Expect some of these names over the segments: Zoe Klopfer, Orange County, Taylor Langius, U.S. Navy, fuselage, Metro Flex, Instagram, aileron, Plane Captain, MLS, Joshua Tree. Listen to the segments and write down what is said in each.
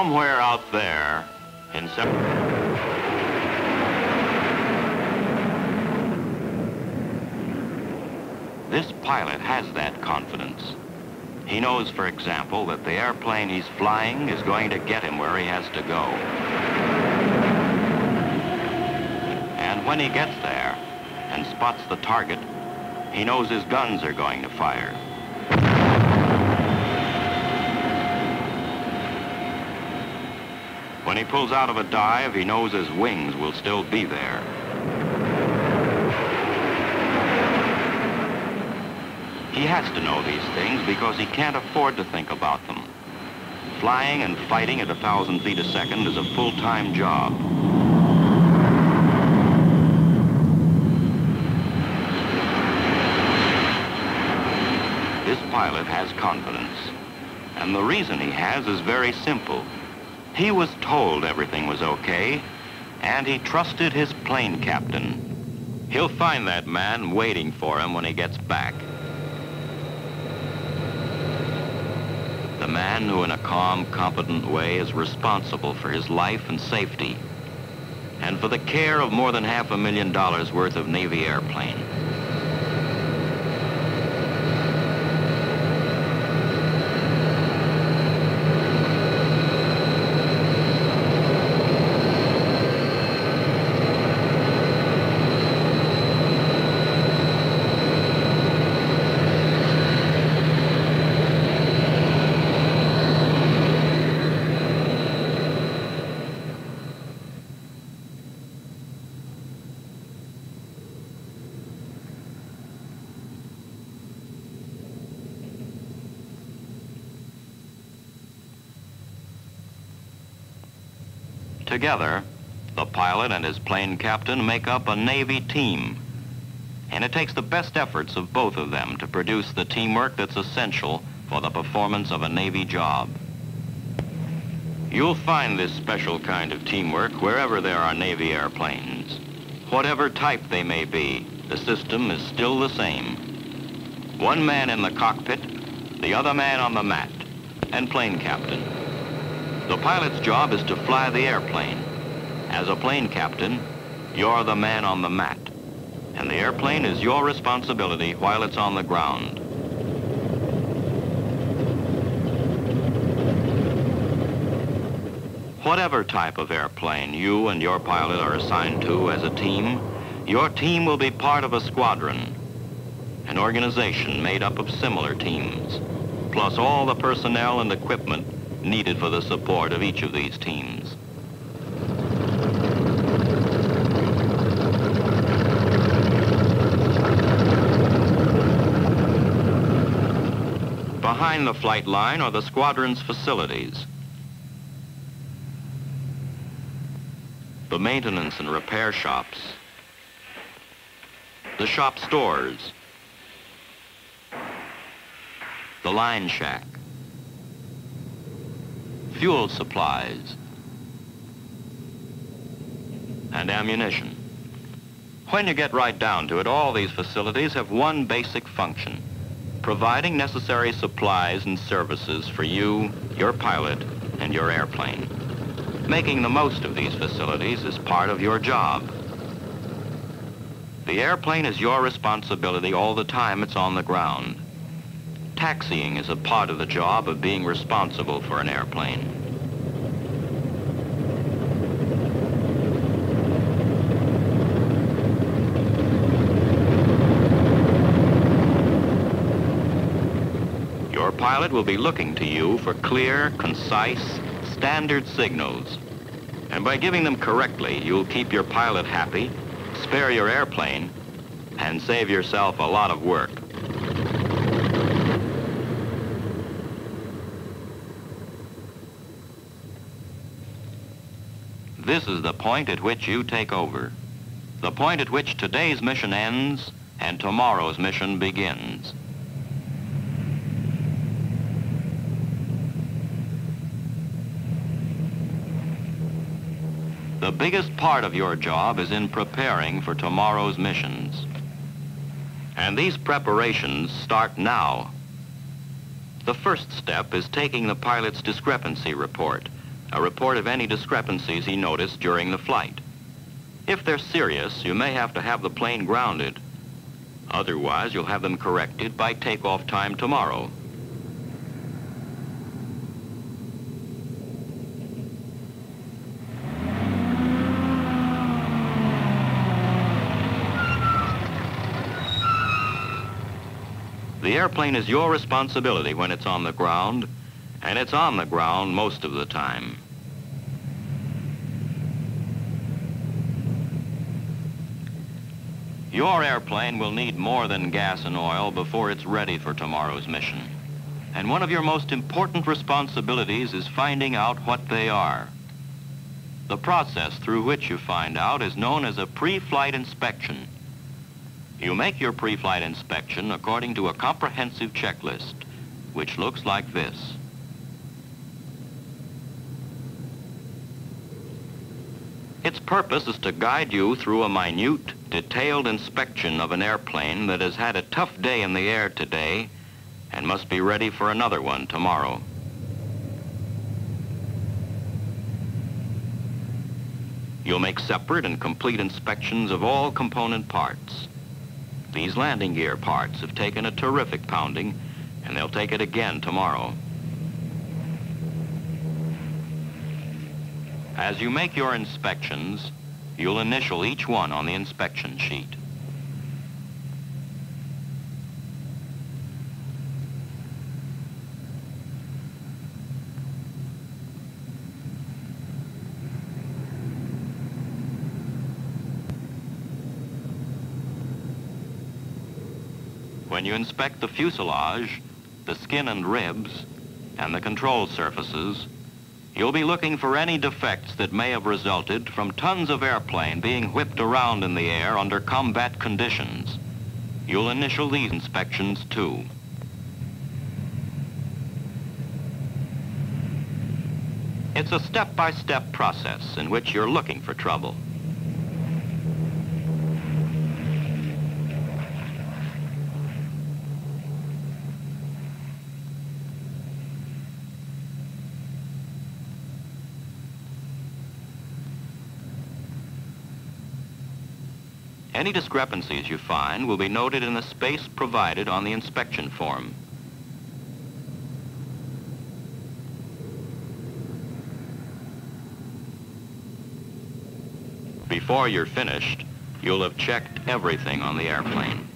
somewhere out there in September. This pilot has that confidence. He knows, for example, that the airplane he's flying is going to get him where he has to go. And when he gets there and spots the target, he knows his guns are going to fire. When he pulls out of a dive, he knows his wings will still be there. He has to know these things because he can't afford to think about them. Flying and fighting at 1,000 feet a second is a full-time job. This pilot has confidence. And the reason he has is very simple. He was told everything was okay, and he trusted his plane captain. He'll find that man waiting for him when he gets back. The man who in a calm, competent way is responsible for his life and safety, and for the care of more than $500,000 worth of Navy airplane. Together, the pilot and his plane captain make up a Navy team. And it takes the best efforts of both of them to produce the teamwork that's essential for the performance of a Navy job. You'll find this special kind of teamwork wherever there are Navy airplanes. Whatever type they may be, the system is still the same. One man in the cockpit, the other man on the mat, and plane captain. The pilot's job is to fly the airplane. As a plane captain, you're the man on the mat, and the airplane is your responsibility while it's on the ground. Whatever type of airplane you and your pilot are assigned to as a team, your team will be part of a squadron, an organization made up of similar teams, plus all the personnel and equipment needed for the support of each of these teams. Behind the flight line are the squadron's facilities. The maintenance and repair shops, the shop stores, the line shack, fuel supplies, and ammunition. When you get right down to it, all these facilities have one basic function: providing necessary supplies and services for you, your pilot, and your airplane. Making the most of these facilities is part of your job. The airplane is your responsibility all the time it's on the ground. Taxiing is a part of the job of being responsible for an airplane. Your pilot will be looking to you for clear, concise, standard signals. And by giving them correctly, you'll keep your pilot happy, spare your airplane, and save yourself a lot of work. This is the point at which you take over, the point at which today's mission ends and tomorrow's mission begins. The biggest part of your job is in preparing for tomorrow's missions. And these preparations start now. The first step is taking the pilot's discrepancy report, a report of any discrepancies he noticed during the flight. If they're serious, you may have to have the plane grounded. Otherwise, you'll have them corrected by takeoff time tomorrow. The airplane is your responsibility when it's on the ground, and it's on the ground most of the time. Your airplane will need more than gas and oil before it's ready for tomorrow's mission. And one of your most important responsibilities is finding out what they are. The process through which you find out is known as a pre-flight inspection. You make your pre-flight inspection according to a comprehensive checklist, which looks like this. Its purpose is to guide you through a minute, detailed inspection of an airplane that has had a tough day in the air today and must be ready for another one tomorrow. You'll make separate and complete inspections of all component parts. These landing gear parts have taken a terrific pounding, and they'll take it again tomorrow. As you make your inspections, you'll initial each one on the inspection sheet. When you inspect the fuselage, the skin and ribs, and the control surfaces, you'll be looking for any defects that may have resulted from tons of airplane being whipped around in the air under combat conditions. You'll initial these inspections too. It's a step-by-step process in which you're looking for trouble. Any discrepancies you find will be noted in the space provided on the inspection form. Before you're finished, you'll have checked everything on the airplane.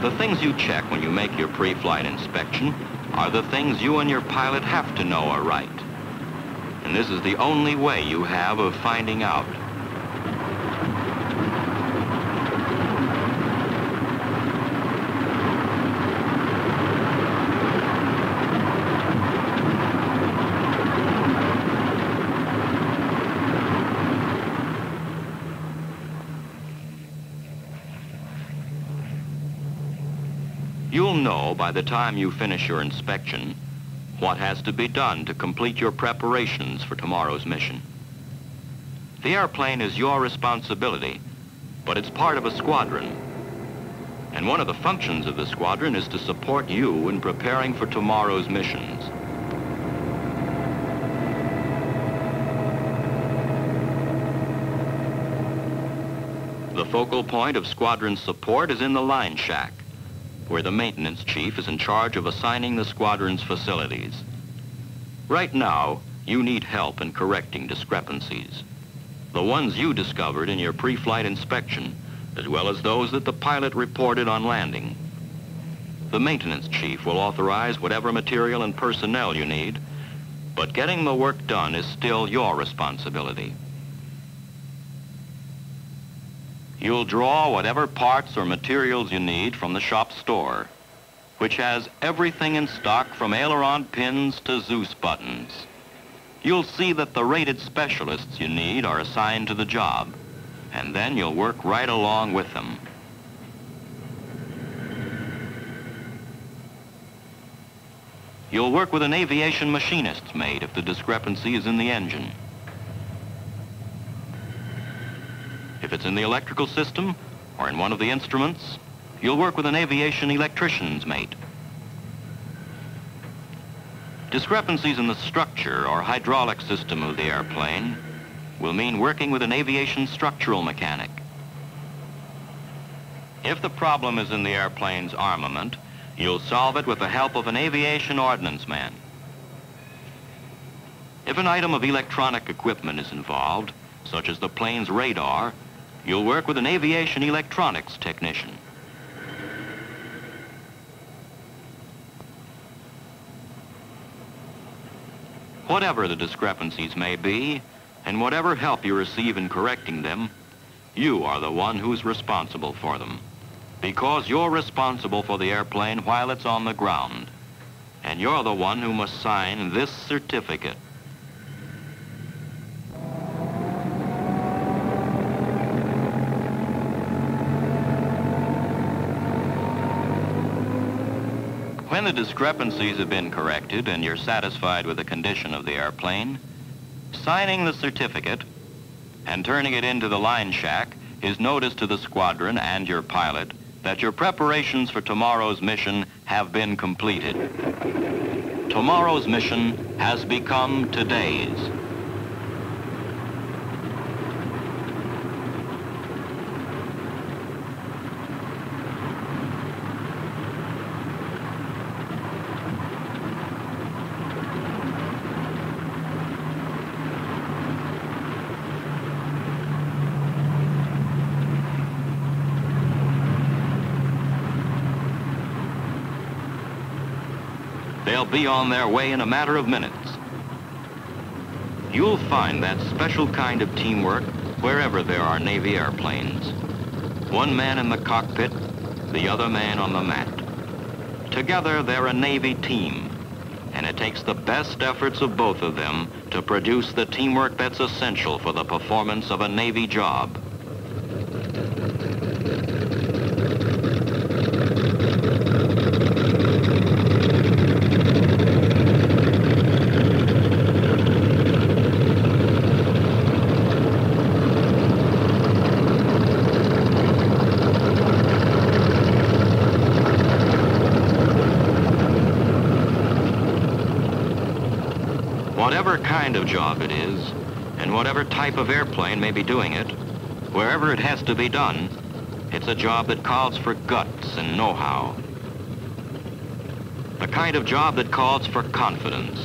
The things you check when you make your pre-flight inspection are the things you and your pilot have to know are right. And this is the only way you have of finding out. You'll know by the time you finish your inspection what has to be done to complete your preparations for tomorrow's mission. The airplane is your responsibility, but it's part of a squadron. And one of the functions of the squadron is to support you in preparing for tomorrow's missions. The focal point of squadron support is in the line shack, where the maintenance chief is in charge of assigning the squadron's facilities. Right now, you need help in correcting discrepancies, the ones you discovered in your pre-flight inspection, as well as those that the pilot reported on landing. The maintenance chief will authorize whatever material and personnel you need, but getting the work done is still your responsibility. You'll draw whatever parts or materials you need from the shop store, which has everything in stock from aileron pins to Zeus buttons. You'll see that the rated specialists you need are assigned to the job, and then you'll work right along with them. You'll work with an aviation machinist's mate if the discrepancy is in the engine. If it's in the electrical system or in one of the instruments, You'll work with an aviation electrician's mate. Discrepancies in the structure or hydraulic system of the airplane will mean working with an aviation structural mechanic. If the problem is in the airplane's armament, you'll solve it with the help of an aviation ordnance man. If an item of electronic equipment is involved, such as the plane's radar, you'll work with an aviation electronics technician. Whatever the discrepancies may be, and whatever help you receive in correcting them, you are the one who's responsible for them, because you're responsible for the airplane while it's on the ground, and you're the one who must sign this certificate. When the discrepancies have been corrected and you're satisfied with the condition of the airplane, signing the certificate and turning it into the line shack is notice to the squadron and your pilot that your preparations for tomorrow's mission have been completed. Tomorrow's mission has become today's. They'll be on their way in a matter of minutes. You'll find that special kind of teamwork wherever there are Navy airplanes. One man in the cockpit, the other man on the mat. Together, they're a Navy team, and it takes the best efforts of both of them to produce the teamwork that's essential for the performance of a Navy job. Whatever kind of job it is, and whatever type of airplane may be doing it, wherever it has to be done, it's a job that calls for guts and know-how. The kind of job that calls for confidence.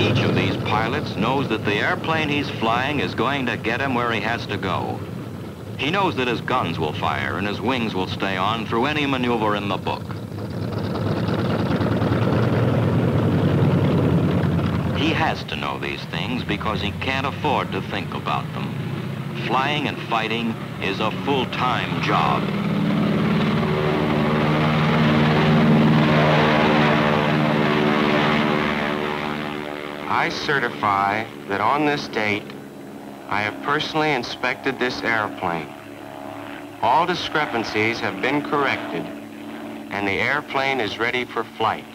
Each of these pilots knows that the airplane he's flying is going to get him where he has to go. He knows that his guns will fire and his wings will stay on through any maneuver in the book. He has to know these things because he can't afford to think about them. Flying and fighting is a full-time job. I certify that on this date, I have personally inspected this airplane. All discrepancies have been corrected, and the airplane is ready for flight.